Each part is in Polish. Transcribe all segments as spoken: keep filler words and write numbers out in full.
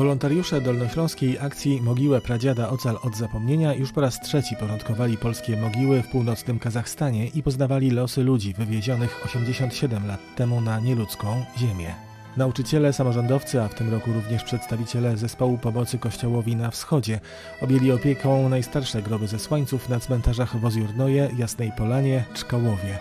Wolontariusze Dolnośląskiej akcji Mogiłę Pradziada Ocal Od Zapomnienia już po raz trzeci porządkowali polskie mogiły w północnym Kazachstanie i poznawali losy ludzi wywiezionych osiemdziesiąt siedem lat temu na nieludzką ziemię. Nauczyciele, samorządowcy, a w tym roku również przedstawiciele Zespołu Pomocy Kościołowi na Wschodzie objęli opieką najstarsze groby zesłańców na cmentarzach w Oziornoje, Jasnej Polanie, Czkałowie.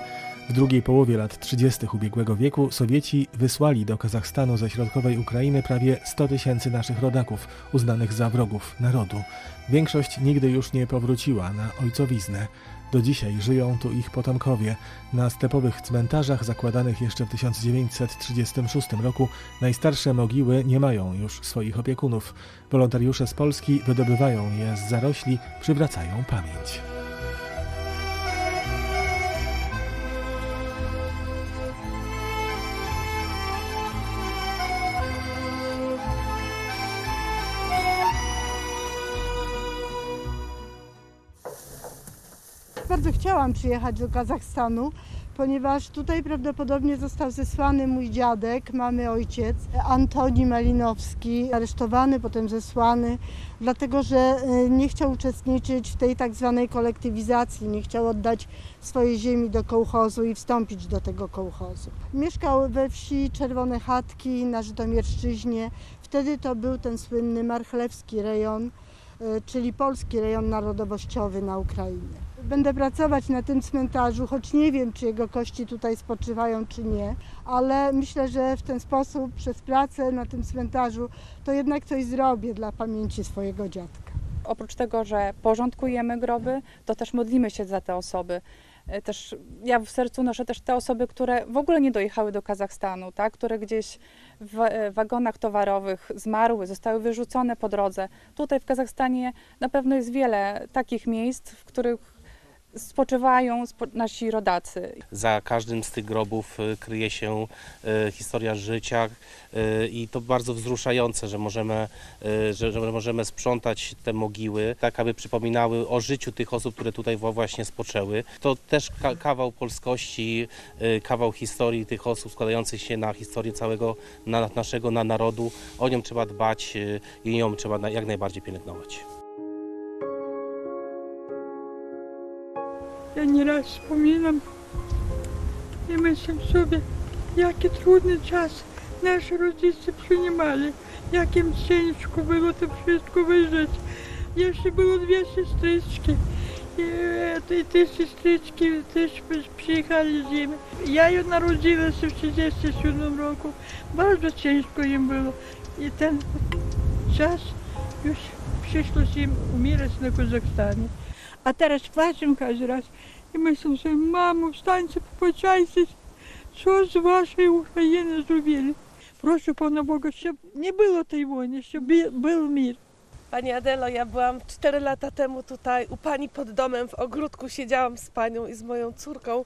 W drugiej połowie lat trzydziestych ubiegłego wieku Sowieci wysłali do Kazachstanu ze środkowej Ukrainy prawie sto tysięcy naszych rodaków, uznanych za wrogów narodu. Większość nigdy już nie powróciła na ojcowiznę. Do dzisiaj żyją tu ich potomkowie. Na stepowych cmentarzach zakładanych jeszcze w tysiąc dziewięćset trzydziestym szóstym roku najstarsze mogiły nie mają już swoich opiekunów. Wolontariusze z Polski wydobywają je z zarośli, przywracają pamięć. Bardzo chciałam przyjechać do Kazachstanu, ponieważ tutaj prawdopodobnie został zesłany mój dziadek, mamy ojciec, Antoni Malinowski, aresztowany, potem zesłany, dlatego że nie chciał uczestniczyć w tej tak zwanej kolektywizacji, nie chciał oddać swojej ziemi do kołchozu i wstąpić do tego kołchozu. Mieszkał we wsi Czerwone Chatki na Żytomierszczyźnie, wtedy to był ten słynny Marchlewski rejon, czyli polski rejon narodowościowy na Ukrainie. Będę pracować na tym cmentarzu, choć nie wiem, czy jego kości tutaj spoczywają, czy nie, ale myślę, że w ten sposób, przez pracę na tym cmentarzu, to jednak coś zrobię dla pamięci swojego dziadka. Oprócz tego, że porządkujemy groby, to też modlimy się za te osoby. Też ja w sercu noszę też te osoby, które w ogóle nie dojechały do Kazachstanu, tak? Które gdzieś w wagonach towarowych zmarły, zostały wyrzucone po drodze. Tutaj w Kazachstanie na pewno jest wiele takich miejsc, w których spoczywają nasi rodacy. Za każdym z tych grobów kryje się historia życia i to bardzo wzruszające, że możemy, że możemy sprzątać te mogiły, tak aby przypominały o życiu tych osób, które tutaj właśnie spoczęły. To też kawał polskości, kawał historii tych osób składających się na historię całego naszego narodu. O nią trzeba dbać i nią trzeba jak najbardziej pielęgnować. Ja nieraz wspominam i myślę sobie, jaki trudny czas nasi rodzice przyjmowali, jakim ciężko było to wszystko wyżyć. Jeszcze było dwie siostrzyczki i te siostrzyczki też przyjechali z nimi. Ja ją narodziłam się w tysiąc dziewięćset trzydziestym siódmym roku, bardzo ciężko im było i ten czas już przyszło im umierać na Kazachstanie. A teraz płaczę każdy raz i myślę sobie, mamo, wstańcie, popłaczajcie, co z waszej Ukrainy zrobili. Proszę Pana Boga, żeby nie było tej wojny, żeby był mir. Pani Adelo, ja byłam cztery lata temu tutaj u Pani pod domem, w ogródku siedziałam z Panią i z moją córką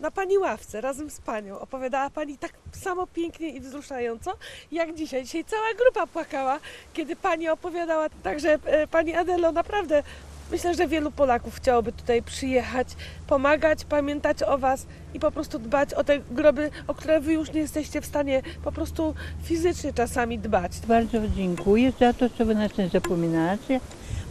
na Pani ławce, razem z Panią. Opowiadała Pani tak samo pięknie i wzruszająco, jak dzisiaj. Dzisiaj cała grupa płakała, kiedy Pani opowiadała. Także Pani Adelo, naprawdę myślę, że wielu Polaków chciałoby tutaj przyjechać, pomagać, pamiętać o Was i po prostu dbać o te groby, o które Wy już nie jesteście w stanie po prostu fizycznie czasami dbać. Bardzo dziękuję za to, że Wy nas nie zapominacie.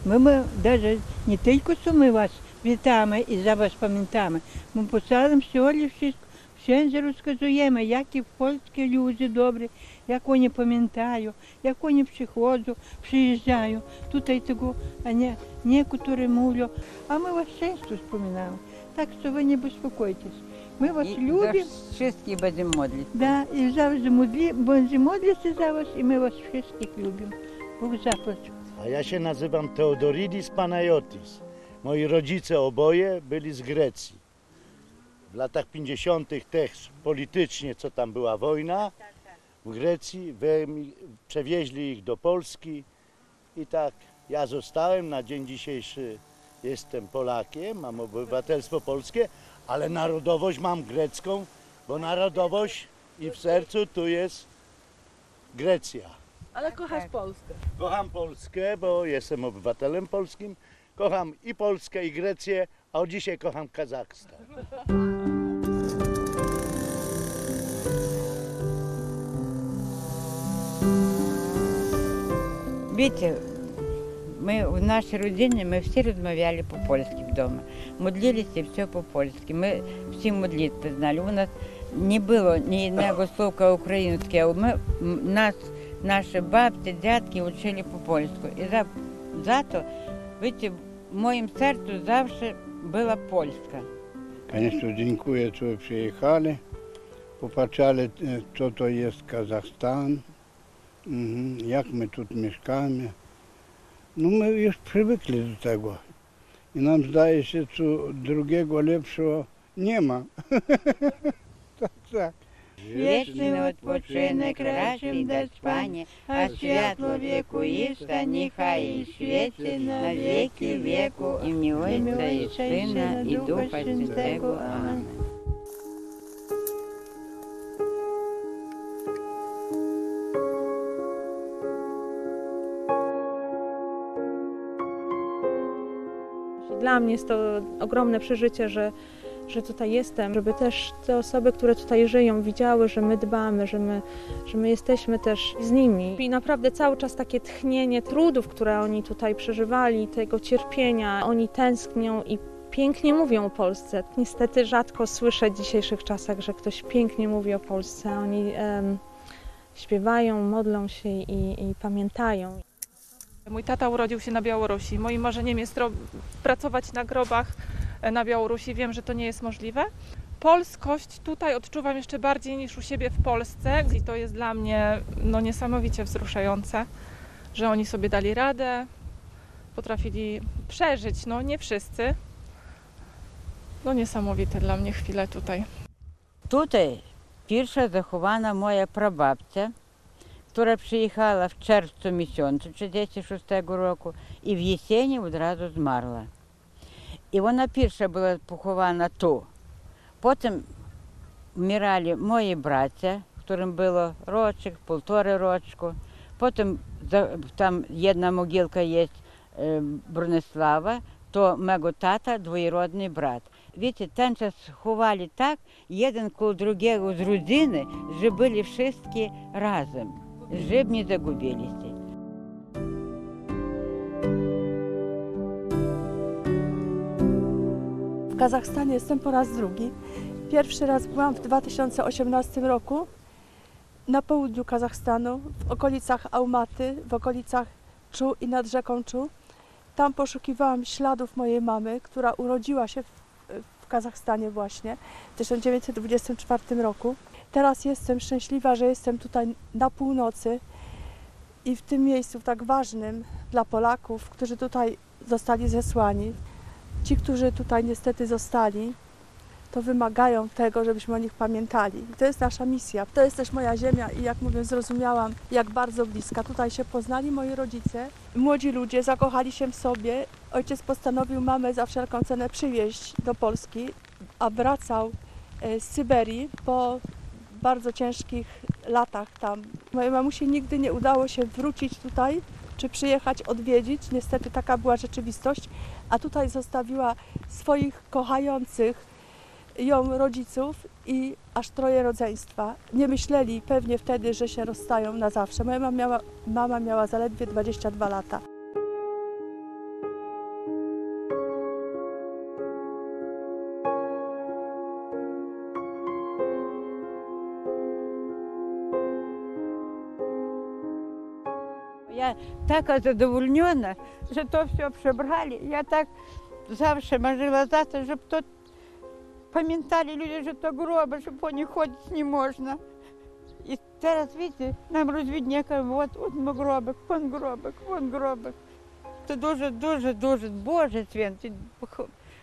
My, my даже, nie tylko co my Was witamy i za Was pamiętamy. My po całym świecie wszystko wszędzie rozkazujemy, jakie polskie ludzie dobrzy, jak oni pamiętają, jak oni przychodzą, przyjeżdżają. Tutaj tego, a nie niektórzy mówią, a my Was często wspominamy. Tak, że Wy nie bespokojcie się. My Was lubimy. Wszystkich będziemy modlić. Tak, i zawsze będziemy modlić się za Was i my Was wszystkich lubimy. Bóg zapłaci. A ja się nazywam Teodoridis Panajotis. Moi rodzice oboje byli z Grecji. W latach pięćdziesiątych też politycznie, co tam była wojna, w Grecji przewieźli ich do Polski i tak ja zostałem, na dzień dzisiejszy jestem Polakiem, mam obywatelstwo polskie, ale narodowość mam grecką, bo narodowość i w sercu tu jest Grecja. Ale kochasz Polskę? Kocham Polskę, bo jestem obywatelem polskim, kocham i Polskę i Grecję, a od dzisiaj kocham Kazachstan. Видите, мы в нашей родине мы все разговаривали по-польски в доме, молились и все по-польски. Мы все молитвы знали. У нас не было ни одного слова украинского. Мы нас наши бабки, дядки учили по-польски. И за зато, видите, в моем сердце завжди была польска. Конечно, dziękuję, что przyjechali, popatrzali, co to jest Kazachstan, jak my tu mieszkamy. No my już przywykli do tego i nam zdaje się, że drugiego lepszego nie ma. Tak, tak. Wieczny odpoczynek raczej dać Panie, a światło wieku ista niechaj i świeci na wieki wieku. I miłego i Syna i Ducha Świętego. Amen. Dla mnie jest to ogromne przeżycie, że że tutaj jestem, żeby też te osoby, które tutaj żyją, widziały, że my dbamy, że my, że my jesteśmy też z nimi. I naprawdę cały czas takie tchnienie trudów, które oni tutaj przeżywali, tego cierpienia, oni tęsknią i pięknie mówią o Polsce. Niestety rzadko słyszę w dzisiejszych czasach, że ktoś pięknie mówi o Polsce. Oni em, śpiewają, modlą się i, i pamiętają. Mój tata urodził się na Białorusi. Moim marzeniem jest pracować na grobach na Białorusi. Wiem, że to nie jest możliwe. Polskość tutaj odczuwam jeszcze bardziej niż u siebie w Polsce. I to jest dla mnie no, niesamowicie wzruszające, że oni sobie dali radę, potrafili przeżyć, no nie wszyscy. No niesamowite dla mnie chwile tutaj. Tutaj pierwsza zachowana moja prababcia, która przyjechała w czerwcu miesiącu tysiąc dziewięćset trzydziestego szóstego roku i w jesieni od razu zmarła. I ona pierwsza była pochowana tu. Potem umierali moi bracia, którym było roczek, półtorej roczku. Potem tam jedna mogilka jest Bronisława, to mego tata, dwojorodny brat. Wiecie, ten czas chowali tak, jeden koło drugiego z rodziny, że byli wszyscy razem, żeby nie zagubili się. W Kazachstanie jestem po raz drugi. Pierwszy raz byłam w dwa tysiące osiemnastym roku na południu Kazachstanu, w okolicach Ałmaty, w okolicach Czu i nad rzeką Czu. Tam poszukiwałam śladów mojej mamy, która urodziła się w, w Kazachstanie właśnie w tysiąc dziewięćset dwudziestym czwartym roku. Teraz jestem szczęśliwa, że jestem tutaj na północy i w tym miejscu tak ważnym dla Polaków, którzy tutaj zostali zesłani. Ci, którzy tutaj niestety zostali, to wymagają tego, żebyśmy o nich pamiętali. I to jest nasza misja. To jest też moja ziemia i jak mówię, zrozumiałam, jak bardzo bliska. Tutaj się poznali moi rodzice. Młodzi ludzie zakochali się w sobie. Ojciec postanowił mamę za wszelką cenę przywieźć do Polski, a wracał z Syberii po bardzo ciężkich latach tam. Mojej mamusi nigdy nie udało się wrócić tutaj, czy przyjechać, odwiedzić. Niestety taka była rzeczywistość, a tutaj zostawiła swoich kochających ją rodziców i aż troje rodzeństwa. Nie myśleli pewnie wtedy, że się rozstają na zawsze. Moja mama miała, mama miała zaledwie dwadzieścia dwa lata. Я така задовольнена, що то все прибрали. Я так завжди мажила за те, щоб то пам'ятали люди, що то гроби, щоб по них ходити не можна. І зараз, бачите, нам розвідняка, от, от ми гробик, вон гробик, вон гробик. Це дуже-дуже-дуже, Боже святий,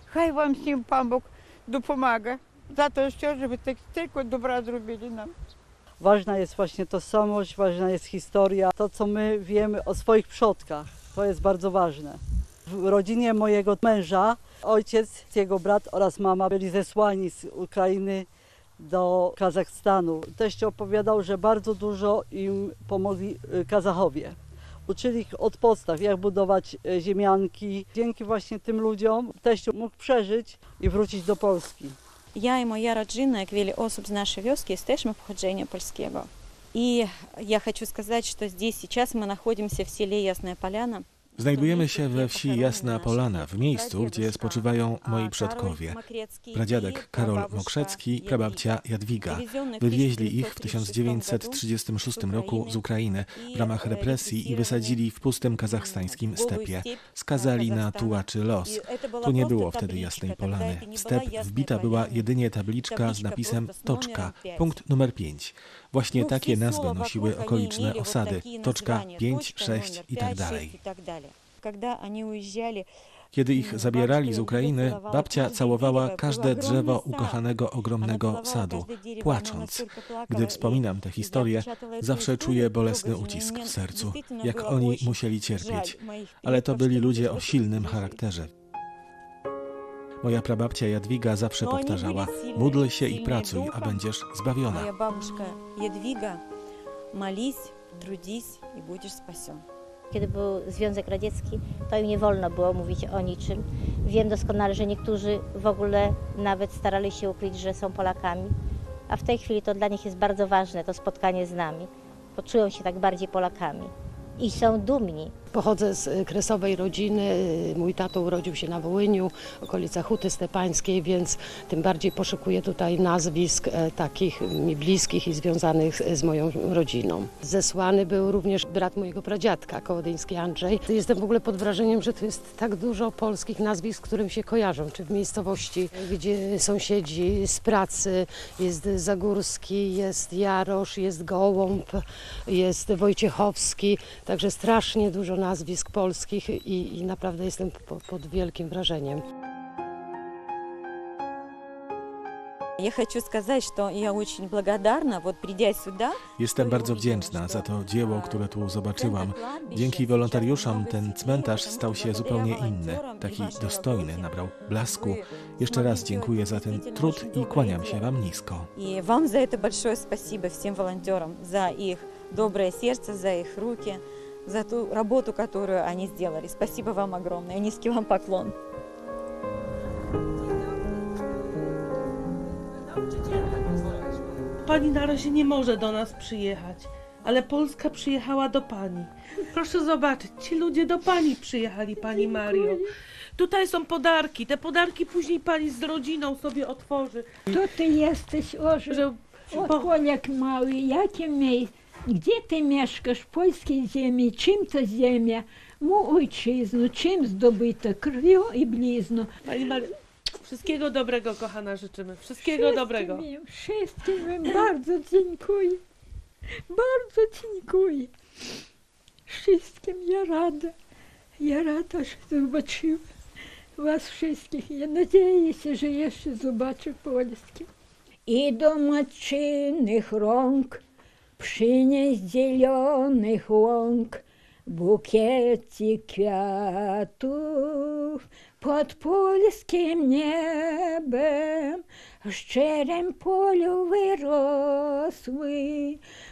хай вам всім пан Бог допомагає за те, що ви так стільки добра зробили нам. Ważna jest właśnie tożsamość, ważna jest historia, to co my wiemy o swoich przodkach, to jest bardzo ważne. W rodzinie mojego męża ojciec, jego brat oraz mama byli zesłani z Ukrainy do Kazachstanu. Teść opowiadał, że bardzo dużo im pomogli Kazachowie. Uczyli ich od podstaw, jak budować ziemianki. Dzięki właśnie tym ludziom teść mógł przeżyć i wrócić do Polski. Ja i moja rodzina, jak wiele osób z naszej wioski, jesteśmy pochodzenia polskiego. I ja chcę сказать, że здесь сейчас мы находимся в селе Jasna Polana. Znajdujemy się we wsi Jasna Polana, w miejscu, gdzie spoczywają moi przodkowie. Pradziadek Karol Mokrzecki, prababcia Jadwiga. Wywieźli ich w tysiąc dziewięćset trzydziestym szóstym roku z Ukrainy w ramach represji i wysadzili w pustym kazachstańskim stepie. Skazali na tułaczy los. Tu nie było wtedy Jasnej Polany. W step wbita była jedynie tabliczka z napisem Toczka, punkt numer pięć. Właśnie takie nazwy nosiły okoliczne osady, Toczka, pięć, sześć i tak dalej. Kiedy ich zabierali z Ukrainy, babcia całowała każde drzewo ukochanego ogromnego sadu, płacząc. Gdy wspominam tę historię, zawsze czuję bolesny ucisk w sercu, jak oni musieli cierpieć. Ale to byli ludzie o silnym charakterze. Moja prababcia Jadwiga zawsze powtarzała, módl się i pracuj, a będziesz zbawiona. Moja babuszka Jadwiga, maliś, trudziś i będziesz spasiona. Kiedy był Związek Radziecki, to im nie wolno było mówić o niczym. Wiem doskonale, że niektórzy w ogóle nawet starali się ukryć, że są Polakami, a w tej chwili to dla nich jest bardzo ważne, to spotkanie z nami, bo czują się tak bardziej Polakami. I są dumni. Pochodzę z kresowej rodziny. Mój tato urodził się na Wołyniu, okolicach Huty Stepańskiej, więc tym bardziej poszukuję tutaj nazwisk takich mi bliskich i związanych z moją rodziną. Zesłany był również brat mojego pradziadka, Kołodyński Andrzej. Jestem w ogóle pod wrażeniem, że tu jest tak dużo polskich nazwisk, z którym się kojarzą, czy w miejscowości, gdzie sąsiedzi z pracy. Jest Zagórski, jest Jarosz, jest Gołąb, jest Wojciechowski. Także strasznie dużo nazwisk polskich i, i naprawdę jestem po, pod wielkim wrażeniem. Jestem bardzo wdzięczna za to dzieło, które tu zobaczyłam. Dzięki wolontariuszom ten cmentarz stał się zupełnie inny, taki dostojny, nabrał blasku. Jeszcze raz dziękuję za ten trud i kłaniam się Wam nisko. I Wam za to большое спасибо wszystkim wolontariuszom, za ich dobre serce, za ich ręce, za tę robotę, którą oni zrobili. Спасибо Wam огромное, niski Wam poklon. Pani na razie nie może do nas przyjechać, ale Polska przyjechała do Pani. Proszę zobaczyć, ci ludzie do Pani przyjechali, Pani Mario. Tutaj są podarki, te podarki później Pani z rodziną sobie otworzy. Tu Ty jesteś, Ożu, że... Otkoniak mały, jakie miejsce? Gdzie ty mieszkasz? Polskiej ziemi? Czym to ziemia? Mu ojczyznu, czym zdobyto? Krwią i blizną. Pani Maria, wszystkiego dobrego, kochana, życzymy. Wszystkiego wszystkim dobrego. Im, wszystkim im bardzo dziękuję. Bardzo dziękuję. Wszystkim ja rada. Ja rada, że zobaczyłam was wszystkich. Ja nadzieję się, że jeszcze zobaczę Polskę. I do maczynych rąk przynieś zielonych łąk, bukiecik kwiatów pod polskim niebem, w szczerym polu wyrosły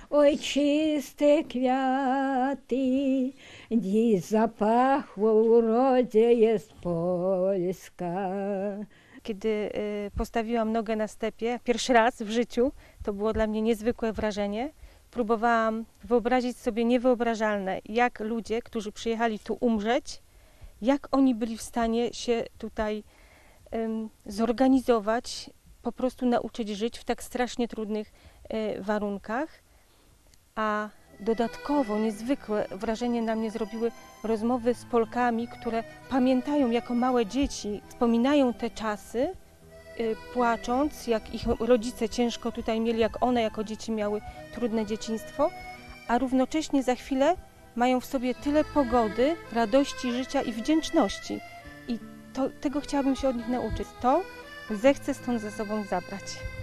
ojczyste kwiaty. Dziś zapachło w urodzie jest Polska. Kiedy postawiłam nogę na stepie, pierwszy raz w życiu, to było dla mnie niezwykłe wrażenie. Próbowałam wyobrazić sobie niewyobrażalne, jak ludzie, którzy przyjechali tu umrzeć, jak oni byli w stanie się tutaj um, zorganizować, po prostu nauczyć żyć w tak strasznie trudnych um, warunkach. A dodatkowo niezwykłe wrażenie na mnie zrobiły rozmowy z Polkami, które pamiętają jako małe dzieci, wspominają te czasy, płacząc, jak ich rodzice ciężko tutaj mieli, jak one jako dzieci miały trudne dzieciństwo, a równocześnie za chwilę mają w sobie tyle pogody, radości życia i wdzięczności. I to, tego chciałabym się od nich nauczyć. To zechcę stąd ze sobą zabrać.